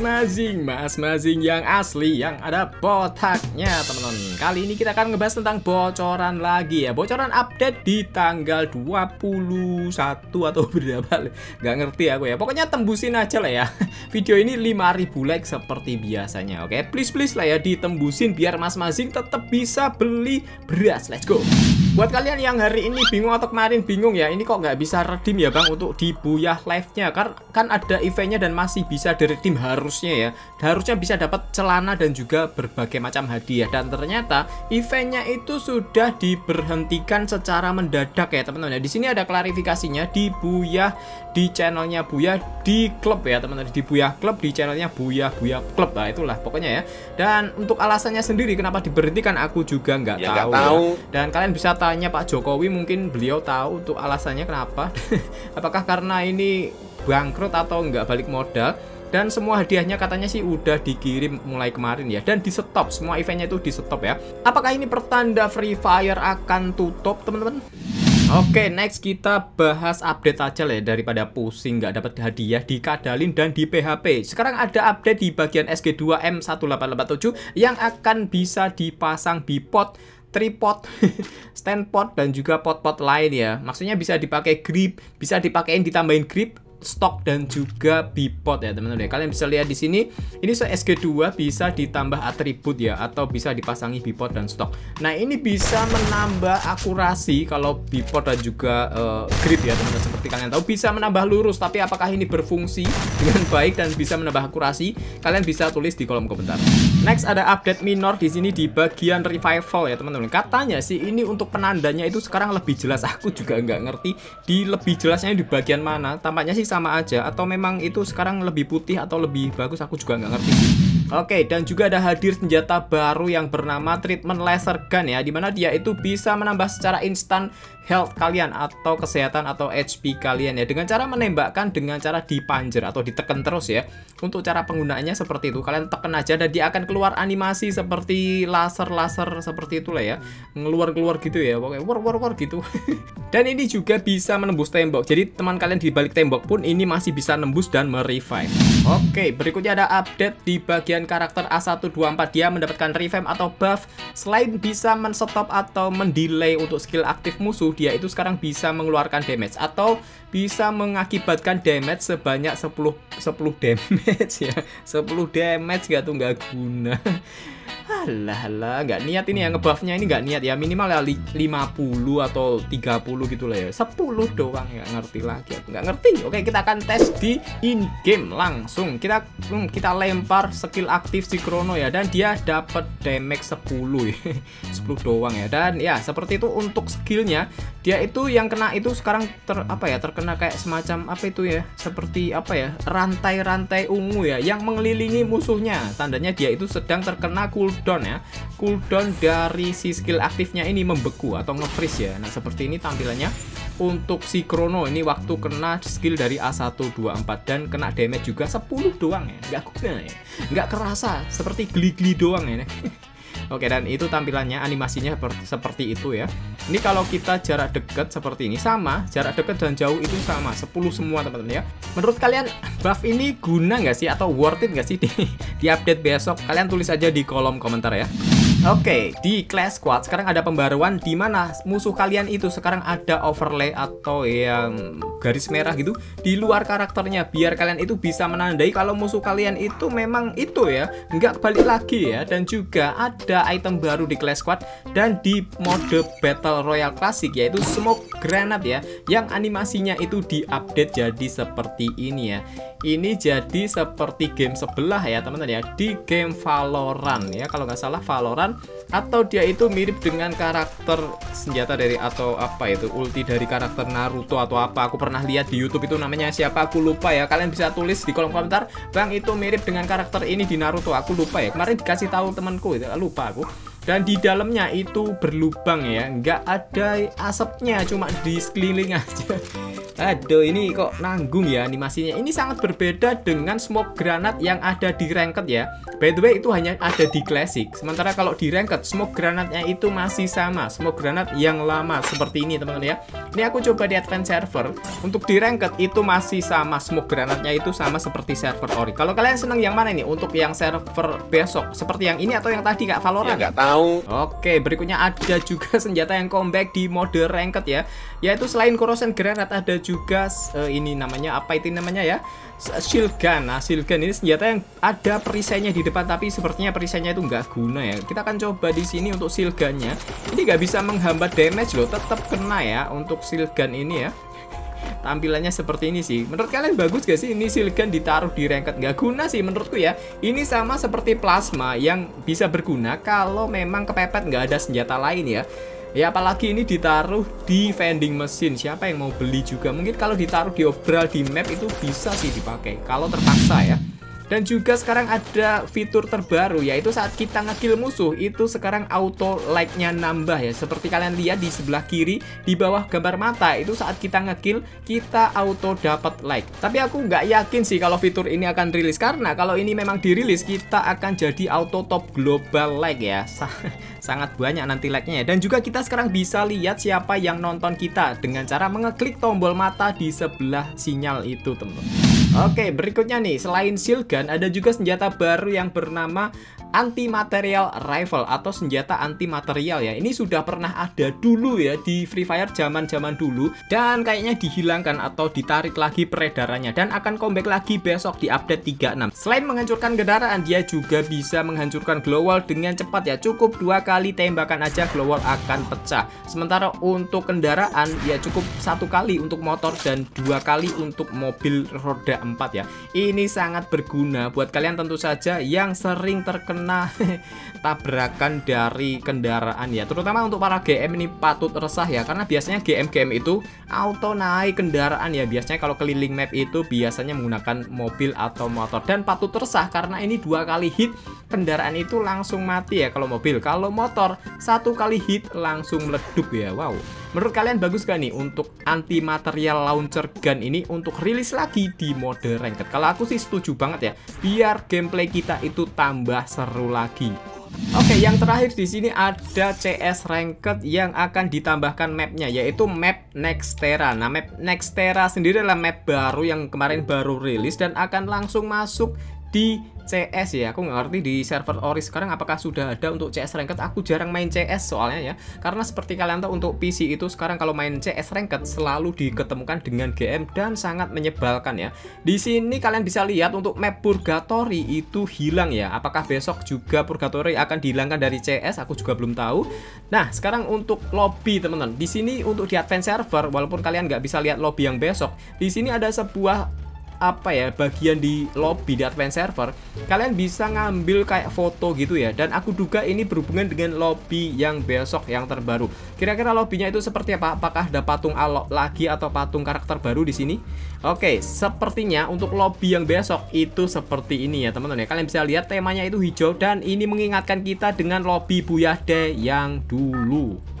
MazMazing yang asli, yang ada botaknya, teman-teman. Kali ini kita akan ngebahas tentang bocoran lagi ya. Bocoran update di tanggal 21 atau berapa, nggak ngerti aku ya. Pokoknya tembusin aja lah ya. Video ini 5000 like seperti biasanya. Oke, please lah ya, ditembusin biar MazMazing tetap bisa beli beras. Let's go. Buat kalian yang hari ini bingung atau kemarin bingung ya, ini kok nggak bisa redeem ya bang untuk di Booyah live-nya, karena kan ada eventnya dan masih bisa di redeem harusnya ya. Harusnya bisa dapat celana dan juga berbagai macam hadiah, dan ternyata eventnya itu sudah diberhentikan secara mendadak ya teman-teman. Di sini ada klarifikasinya di Booyah, di channelnya Booyah di klub ya teman-teman, di Booyah klub, di channelnya Booyah klub, nah itulah pokoknya ya. Dan untuk alasannya sendiri kenapa diberhentikan aku juga nggak tahu. Ya. Dan kalian bisa tanya Pak Jokowi, mungkin beliau tahu untuk alasannya kenapa. Apakah karena ini bangkrut atau enggak balik modal? Dan semua hadiahnya katanya sih udah dikirim mulai kemarin ya, dan di stop, semua eventnya itu di stop ya. Apakah ini pertanda Free Fire akan tutup teman-teman? Oke, next kita bahas update aja lah ya, daripada pusing nggak dapat hadiah, dikadalin dan di PHP. Sekarang ada update di bagian SG2 M1887 yang akan bisa dipasang bipod, tripod, standpod dan juga pot-pot lain ya. Maksudnya bisa dipakai grip, bisa dipakein ditambahin grip, stok dan juga bipod ya teman-teman. Kalian bisa lihat di sini, ini SG2 bisa ditambah atribut ya, atau bisa dipasangi bipod dan stok. Nah ini bisa menambah akurasi kalau bipod dan juga grip ya teman-teman. Seperti kalian tahu bisa menambah lurus, tapi apakah ini berfungsi dengan baik dan bisa menambah akurasi? Kalian bisa tulis di kolom komentar. Next ada update minor di sini di bagian revival ya teman-teman. Katanya sih ini untuk penandanya itu sekarang lebih jelas. Aku juga nggak ngerti di lebih jelasnya di bagian mana. Tampaknya sih sama aja, atau memang itu sekarang lebih putih atau lebih bagus, aku juga nggak ngerti. Oke, dan juga ada hadir senjata baru yang bernama treatment laser gun ya, dimana dia itu bisa menambah secara instan health kalian atau kesehatan atau HP kalian ya, dengan cara menembakkan dengan cara dipanjer atau diteken terus ya. Untuk cara penggunaannya seperti itu, kalian teken aja dan dia akan keluar animasi seperti laser-laser seperti itulah ya, ngeluar-keluar gitu ya, pokoknya war gitu. Dan ini juga bisa menembus tembok, jadi teman kalian di balik tembok pun ini masih bisa nembus dan merevive. Oke, berikutnya ada update di bagian karakter A124. Dia mendapatkan revamp atau buff. Selain bisa men-stop atau mendelay untuk skill aktif musuh, dia itu sekarang bisa mengeluarkan damage atau bisa mengakibatkan damage sebanyak 10 damage ya. 10 damage gak tuh, nggak guna. Alah, nggak niat ini ya, ngebuffnya ini nggak niat ya. Minimal ya 50 atau 30 gitu lah ya. 10 doang, nggak ngerti lagi, nggak ngerti. Oke, kita akan tes di in game langsung. Kita lempar skill aktif si Krono ya, dan dia dapat damage 10 ya. 10 doang ya. Dan ya seperti itu untuk skillnya. Dia itu yang kena itu sekarang terkena kayak semacam apa itu ya, seperti apa ya, rantai-rantai ungu ya yang mengelilingi musuhnya. Tandanya dia itu sedang terkena cooldown ya, cooldown dari si skill aktifnya ini membeku atau nge-freeze ya. Nah seperti ini tampilannya untuk si Krono ini waktu kena skill dari A124 dan kena damage juga 10 doang ya, nggak guna ya, nggak kerasa, seperti geli-geli doang ya. Oke, dan itu tampilannya, animasinya seperti itu ya. Ini kalau kita jarak dekat seperti ini, sama jarak dekat dan jauh itu sama 10 semua teman-teman ya. Menurut kalian buff ini guna nggak sih, atau worth it nggak sih di update besok? Kalian tulis aja di kolom komentar ya. Oke, di Clash Squad sekarang ada pembaruan di mana musuh kalian itu sekarang ada overlay atau yang garis merah gitu di luar karakternya, biar kalian itu bisa menandai kalau musuh kalian itu memang itu ya, nggak balik lagi ya. Dan juga ada item baru di Clash Squad dan di mode Battle Royale klasik yaitu Smoke Grenade ya, yang animasinya itu diupdate jadi seperti ini ya. Ini jadi seperti game sebelah ya teman-teman ya, di game Valorant ya, kalau nggak salah Valorant, atau dia itu mirip dengan karakter senjata dari atau apa itu ulti dari karakter Naruto atau apa, aku pernah lihat di YouTube itu namanya siapa aku lupa ya. Kalian bisa tulis di kolom komentar, bang itu mirip dengan karakter ini di Naruto, aku lupa ya, kemarin dikasih tahu temanku itu, lupa aku. Dan di dalamnya itu berlubang ya, nggak ada asapnya, cuma di sekeliling aja. Aduh, ini kok nanggung ya animasinya. Ini sangat berbeda dengan smoke granat yang ada di ranked ya. By the way, itu hanya ada di classic. Sementara kalau di ranked, smoke granatnya itu masih sama, smoke granat yang lama seperti ini teman-teman ya. Ini aku coba di advance server. Untuk di ranked itu masih sama, smoke granatnya itu sama seperti server ori. Kalau kalian seneng yang mana nih? Untuk yang server besok, seperti yang ini atau yang tadi Kak, Valorant? Ya, nggak tahu. Oke, berikutnya ada juga senjata yang comeback di mode ranked ya. Yaitu selain corrosion granat ada juga ini namanya apa itu namanya ya, shield gun. Nah, shield gun ini senjata yang ada perisainya di depan, tapi sepertinya perisainya itu nggak guna ya. Kita akan coba di sini untuk shield gunnya. Ini nggak bisa menghambat damage loh, tetap kena ya untuk shield gun ini ya. Tampilannya seperti ini sih. Menurut kalian bagus gak sih ini shield gun ditaruh di ranked? Gak guna sih menurutku ya. Ini sama seperti plasma yang bisa berguna kalau memang kepepet nggak ada senjata lain ya. Ya apalagi ini ditaruh di vending machine. Siapa yang mau beli juga? Mungkin kalau ditaruh di obral di map itu bisa sih dipakai kalau terpaksa ya. Dan juga sekarang ada fitur terbaru, yaitu saat kita ngekill musuh itu sekarang auto like-nya nambah ya. Seperti kalian lihat di sebelah kiri di bawah gambar mata itu, saat kita ngekill kita auto dapat like. Tapi aku nggak yakin sih kalau fitur ini akan rilis, karena kalau ini memang dirilis kita akan jadi auto top global like ya. Sangat banyak nanti like-nya ya. Dan juga kita sekarang bisa lihat siapa yang nonton kita dengan cara mengeklik tombol mata di sebelah sinyal itu teman-teman. Oke, berikutnya nih, selain shield gun ada juga senjata baru yang bernama anti-material rifle atau senjata anti-material ya. Ini sudah pernah ada dulu ya di Free Fire zaman-zaman dulu, dan kayaknya dihilangkan atau ditarik lagi peredarannya, dan akan comeback lagi besok di update 36. Selain menghancurkan kendaraan, dia juga bisa menghancurkan glow wall dengan cepat ya. Cukup 2 kali tembakan aja glow wall akan pecah. Sementara untuk kendaraan ya cukup 1 kali untuk motor dan 2 kali untuk mobil roda 4 ya. Ini sangat berguna buat kalian tentu saja yang sering terkena tabrakan dari kendaraan ya. Terutama untuk para GM ini patut resah ya, karena biasanya GM-GM itu auto naik kendaraan ya. Biasanya kalau keliling map itu biasanya menggunakan mobil atau motor, dan patut resah karena ini 2 kali hit kendaraan itu langsung mati ya. Kalau mobil, kalau motor 1 kali hit langsung meledup ya. Wow. Menurut kalian bagus gak nih untuk anti material launcher gun ini untuk rilis lagi di mode ranked? Kalau aku sih setuju banget ya, biar gameplay kita itu tambah seru lagi. Oke, yang terakhir di sini ada CS Ranked yang akan ditambahkan mapnya, yaitu map Nextera. Nah, map Nextera sendiri adalah map baru yang kemarin baru rilis dan akan langsung masuk di CS ya. Aku nggak ngerti di server ori sekarang apakah sudah ada untuk CS Ranked. Aku jarang main CS soalnya ya, karena seperti kalian tahu untuk PC itu sekarang kalau main CS Ranked selalu diketemukan dengan GM dan sangat menyebalkan ya. Di sini kalian bisa lihat untuk map Purgatory itu hilang ya. Apakah besok juga Purgatory akan dihilangkan dari CS? Aku juga belum tahu. Nah, sekarang untuk lobby teman-teman, di sini untuk di advance server walaupun kalian nggak bisa lihat lobby yang besok, di sini ada sebuah apa ya bagian di lobby di advance server, kalian bisa ngambil kayak foto gitu ya. Dan aku duga ini berhubungan dengan lobby yang besok yang terbaru. Kira-kira lobbynya itu seperti apa? Apakah ada patung Alok lagi atau patung karakter baru di sini? Oke, sepertinya untuk lobby yang besok itu seperti ini ya teman-teman ya. Kalian bisa lihat temanya itu hijau, dan ini mengingatkan kita dengan lobby Booyah yang dulu.